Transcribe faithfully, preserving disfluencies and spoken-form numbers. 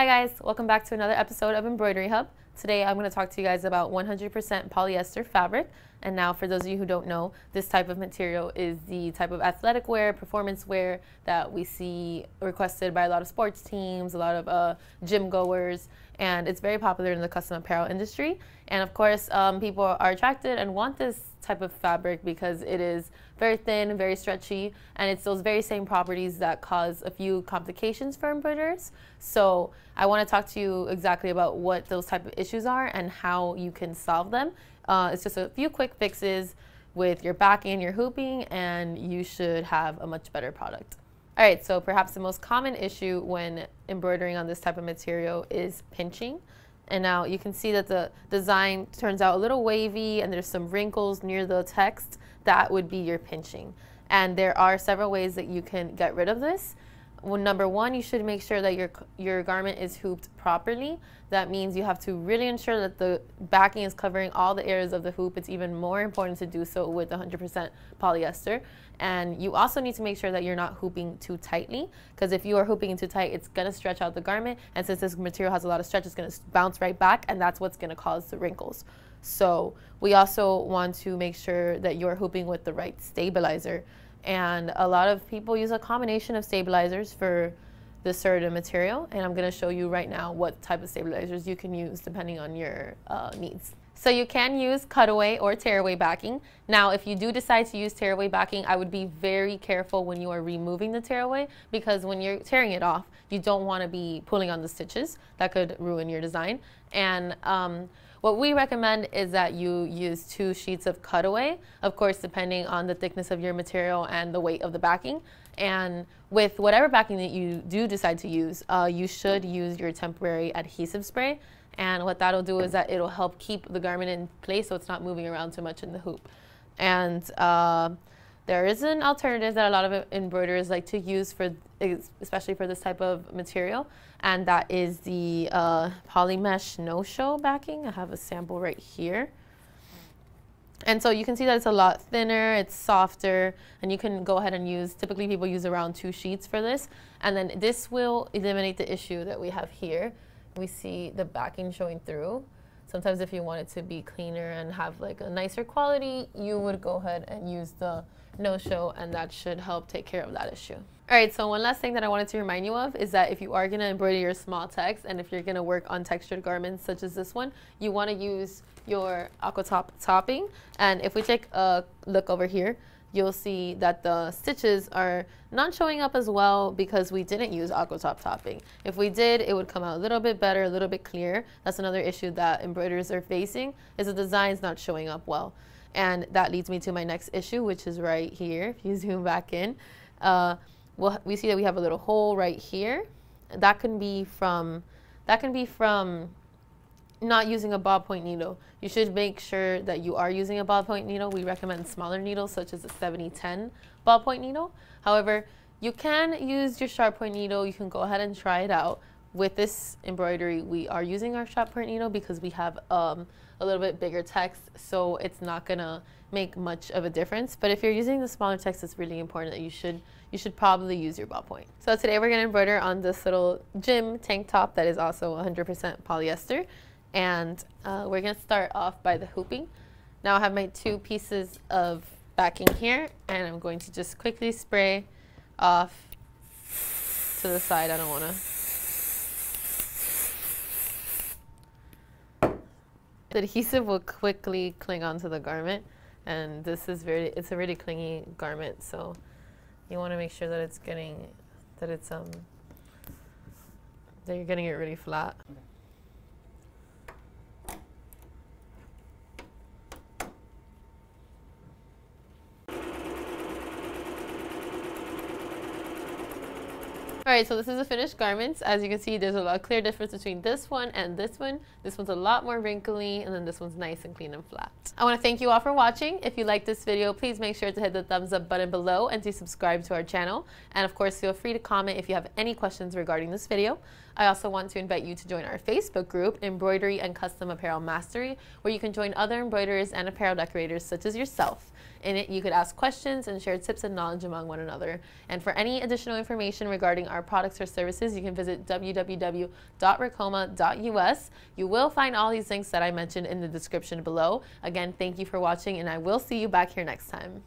Hi guys, welcome back to another episode of Embroidery Hub. Today I'm going to talk to you guys about one hundred percent polyester fabric. And now for those of you who don't know, this type of material is the type of athletic wear, performance wear that we see requested by a lot of sports teams, a lot of uh, gym goers, and it's very popular in the custom apparel industry. And of course, um, people are attracted and want this type of fabric because it is very thin, very stretchy, and it's those very same properties that cause a few complications for embroiderers. So I want to talk to you exactly about what those type of issues are and how you can solve them. Uh, it's just a few quick fixes with your backing and your hooping, and you should have a much better product. All right, so perhaps the most common issue when embroidering on this type of material is pinching. And now you can see that the design turns out a little wavy and there's some wrinkles near the text. That would be your pinching. And there are several ways that you can get rid of this. Well, number one, you should make sure that your, your garment is hooped properly. That means you have to really ensure that the backing is covering all the areas of the hoop. It's even more important to do so with one hundred percent polyester. And you also need to make sure that you're not hooping too tightly, because if you are hooping too tight, it's going to stretch out the garment. And since this material has a lot of stretch, it's going to bounce right back, and that's what's going to cause the wrinkles. So we also want to make sure that you're hooping with the right stabilizer. And a lot of people use a combination of stabilizers for this certain material, and I'm going to show you right now what type of stabilizers you can use depending on your uh, needs. So you can use cutaway or tearaway backing. Now if you do decide to use tearaway backing, I would be very careful when you are removing the tearaway, because when you're tearing it off, you don't want to be pulling on the stitches. That could ruin your design. And um, what we recommend is that you use two sheets of cutaway, of course depending on the thickness of your material and the weight of the backing. And with whatever backing that you do decide to use, uh, you should use your temporary adhesive spray. And what that'll do is that it'll help keep the garment in place so it's not moving around too much in the hoop. And uh, there is an alternative that a lot of embroiderers like to use, for, especially for this type of material, and that is the uh, Polymesh No-Show Backing. I have a sample right here. And so you can see that it's a lot thinner, it's softer, and you can go ahead and use, typically people use around two sheets for this. And then this will eliminate the issue that we have here. We see the backing showing through. Sometimes if you want it to be cleaner and have like a nicer quality, you would go ahead and use the no-show, and that should help take care of that issue. All right, so one last thing that I wanted to remind you of is that if you are gonna embroider your small text, and if you're gonna work on textured garments such as this one, you wanna use your Aqua Top topping. And if we take a look over here, you'll see that the stitches are not showing up as well because we didn't use Aqua Top topping. If we did, it would come out a little bit better, a little bit clearer. That's another issue that embroiderers are facing, is the design's not showing up well. And that leads me to my next issue, which is right here. If you zoom back in, uh, we'll, we see that we have a little hole right here. That can be from, that can be from not using a ballpoint needle. You should make sure that you are using a ballpoint needle. We recommend smaller needles such as a seventy ten ballpoint needle. However, you can use your sharp point needle. You can go ahead and try it out. With this embroidery, we are using our sharp point needle because we have um, a little bit bigger text, so it's not gonna make much of a difference. But if you're using the smaller text, it's really important that you should you should probably use your ballpoint. So today we're gonna embroider on this little gym tank top that is also one hundred percent polyester. And uh, we're going to start off by the hooping. Now I have my two pieces of backing here, and I'm going to just quickly spray off to the side. I don't want to. The adhesive will quickly cling onto the garment, and this is very, it's a really clingy garment, so you want to make sure that it's getting, that it's, um, that you're getting it really flat. Okay. Alright, so this is the finished garments. As you can see, there's a lot of clear difference between this one and this one. This one's a lot more wrinkly, and then this one's nice and clean and flat. I want to thank you all for watching. If you liked this video, please make sure to hit the thumbs up button below and to subscribe to our channel. And of course, feel free to comment if you have any questions regarding this video. I also want to invite you to join our Facebook group, Embroidery and Custom Apparel Mastery, where you can join other embroiderers and apparel decorators such as yourself. In it, you could ask questions and share tips and knowledge among one another. And for any additional information regarding our products or services, you can visit w w w dot ricoma dot u s. You will find all these links that I mentioned in the description below. Again, thank you for watching, and I will see you back here next time.